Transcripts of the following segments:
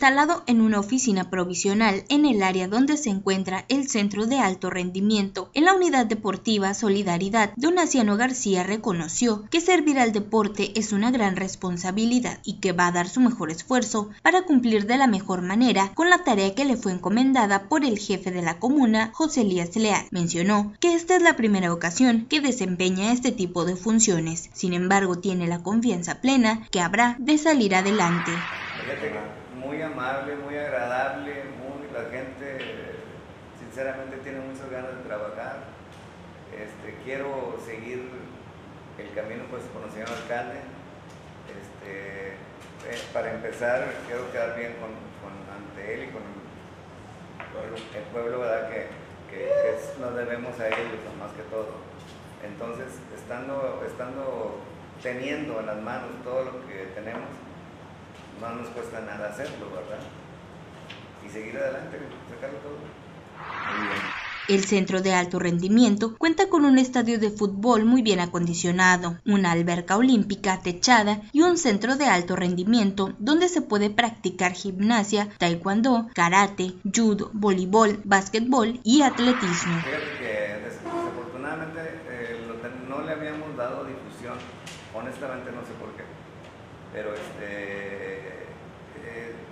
instalado en una oficina provisional en el área donde se encuentra el Centro de Alto Rendimiento. En la Unidad Deportiva Solidaridad, Donaciano García reconoció que servir al deporte es una gran responsabilidad y que va a dar su mejor esfuerzo para cumplir de la mejor manera con la tarea que le fue encomendada por el jefe de la comuna, José Elías Leal. Mencionó que esta es la primera ocasión que desempeña este tipo de funciones, sin embargo tiene la confianza plena que habrá de salir adelante. Muy amable, muy agradable, la gente sinceramente tiene muchas ganas de trabajar. Quiero seguir el camino pues con el señor alcalde. Para empezar, quiero quedar bien ante él y con el pueblo, ¿verdad? Que nos debemos a él más que todo. Entonces, teniendo en las manos todo lo que tenemos, no nos cuesta nada hacerlo, ¿verdad? Y seguir adelante, sacarlo todo. Muy bien. El Centro de Alto Rendimiento cuenta con un estadio de fútbol muy bien acondicionado, una alberca olímpica techada y un centro de alto rendimiento donde se puede practicar gimnasia, taekwondo, karate, judo, voleibol, básquetbol y atletismo. Fíjate que desafortunadamente no le habíamos dado difusión, honestamente no sé por qué, pero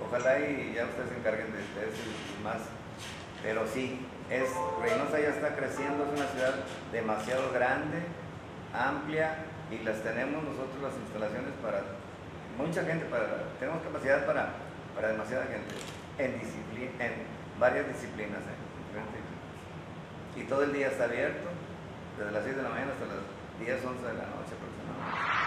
ojalá y ya ustedes se encarguen de ustedes y más. Pero sí, Reynosa ya está creciendo, es una ciudad demasiado grande, amplia, y las tenemos nosotros las instalaciones para mucha gente, tenemos capacidad para demasiada gente, en varias disciplinas, y todo el día está abierto, desde las 6 de la mañana hasta las 10, 11 de la noche aproximadamente.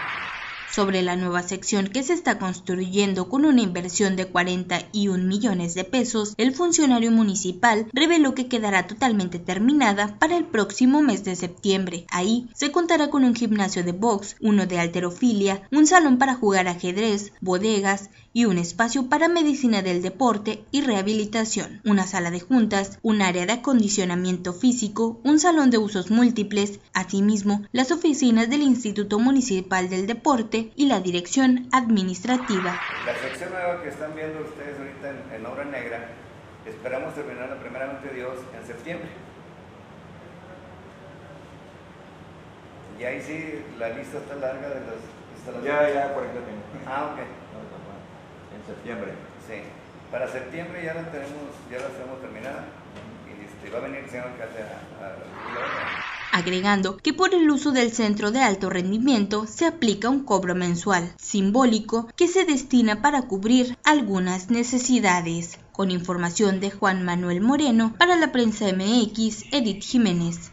Sobre la nueva sección que se está construyendo con una inversión de 41 millones de pesos, el funcionario municipal reveló que quedará totalmente terminada para el próximo mes de septiembre. Ahí se contará con un gimnasio de box, uno de halterofilia, un salón para jugar ajedrez, bodegas y un espacio para medicina del deporte y rehabilitación, una sala de juntas, un área de acondicionamiento físico, un salón de usos múltiples, asimismo las oficinas del Instituto Municipal del Deporte y la dirección administrativa. La sección nueva que están viendo ustedes ahorita en obra negra, esperamos terminarla primeramente Dios en septiembre. Y ahí sí, la lista está larga de las instalaciones. Ya, 40 minutos. Ah, ok. En septiembre. Sí, para septiembre ya la tenemos terminada y va a venir el señor alcalde a agregando que por el uso del centro de alto rendimiento se aplica un cobro mensual simbólico que se destina para cubrir algunas necesidades. Con información de Juan Manuel Moreno para la Prensa MX, Edith Jiménez.